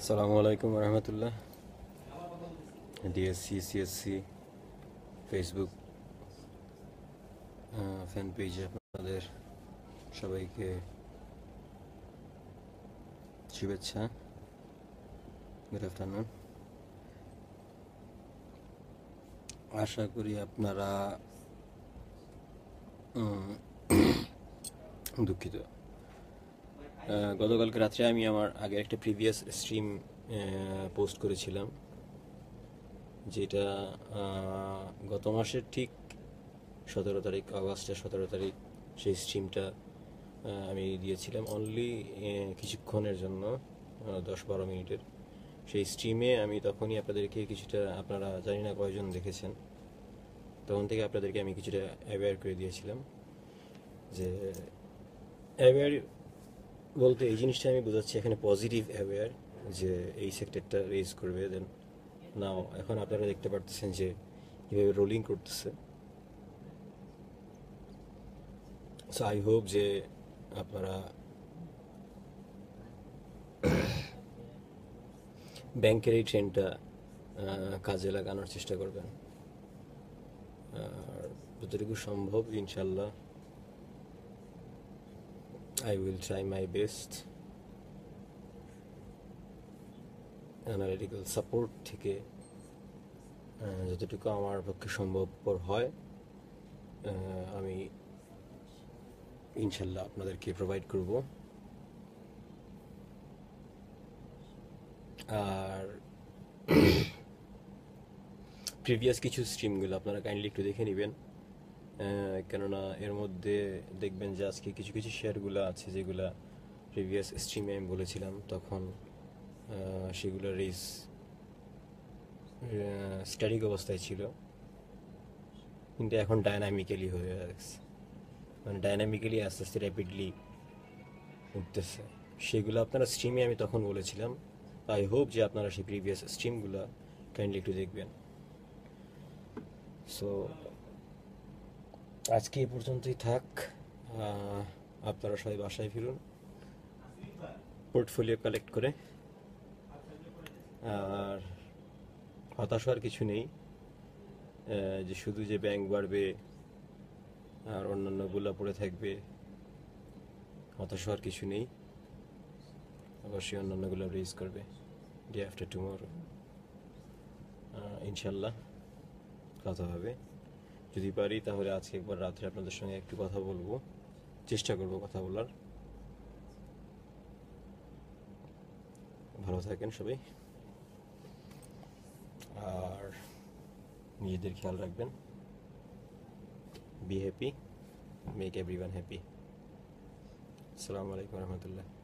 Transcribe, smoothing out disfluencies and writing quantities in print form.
Assalamualaikum warahmatullah. DSE CSE Facebook fan page আপনাদের সবাইকে শুভেচ্ছা। Good afternoon. আশা করি আপনারা দুঃখিত গতকালকে রাতে আমি আমার আগের একটা প্রিভিয়াস স্ট্রিম পোস্ট করেছিলাম যেটা গত মাসের ঠিক 17 তারিখ আগস্টের 17 তারিখ সেই স্ট্রিমটা আমি দিয়েছিলাম অনলি কিছুক্ষণের জন্য 10-12 মিনিটের সেই স্ট্রিমে আমি তখনই আপনাদেরকে কিছুটা আপনারা জানি না কয়জন দেখেছেন তখন থেকে আপনাদেরকে আমি কিছুটা অ্যাওয়্যার করে দিয়েছিলাম যে অ্যাওয়্যার বলতে এই জিনিসটা আমি বোঝাচ্ছি এখানে পজিটিভ অ্যাওয়্যার যে এই সেক্টরটা রেজ করবে দেন নাও এখন আপনারা দেখতে পাচ্ছেন যে কীভাবে রোলিং করতেছে সো আই হোপ যে আপনারা ব্যাংকের এই ট্রেন্ডটা কাজে লাগানোর চেষ্টা করবেন আর যতটুকু সম্ভব ইনশাল্লাহ I will try my best analytical support থেকে যতটুকু আমার পক্ষে সম্ভবপর হয় আমি ইনশাআল্লাহ আপনাদেরকে প্রোভাইড করব আর প্রিভিয়াস কিছু স্ট্রিমগুলো আপনারা কাইন্ডলি একটু দেখে নেবেন কেননা এর মধ্যে দেখবেন যে আজকে কিছু কিছু শেয়ারগুলো আছে যেগুলো প্রিভিয়াস স্ট্রিমে আমি বলেছিলাম তখন সেগুলো রেস স্ট্যাটিক অবস্থায় ছিল কিন্তু এখন ডায়নামিক্যালি হয়ে যাচ্ছে মানে ডায়নামিক্যালি আস্তে আস্তে র্যাপিডলি উঠতেছে সেগুলো আপনারা স্ট্রিমে আমি তখন বলেছিলাম আই হোপ যে আপনারা সেই প্রিভিয়াস স্ট্রিমগুলো কাইন্ডলি একটু দেখবেন সো আজকে এই পর্যন্তই থাক আপনারা সবাই বাসায় ফিরুন পোর্টফোলিও কালেক্ট করে আর হতাশ হওয়ার কিছু নেই যে শুধু যে ব্যাংক বাড়বে আর অন্যান্যগুলো পড়ে থাকবে হতাশ হওয়ার কিছু নেই অবশ্যই অন্যান্যগুলো রেজ করবে ডে আফটার টুমোরো ইনশাল্লাহ কথা হবে যদি পারি তাহলে আজকে একবার রাত্রে আপনাদের সঙ্গে একটু কথা বলবো চেষ্টা করব কথা বলার ভালো থাকেন সবাই আর নিজেদের খেয়াল রাখবেন be happy make everyone happy আসসালামু আলাইকুম রহমতুল্লাহ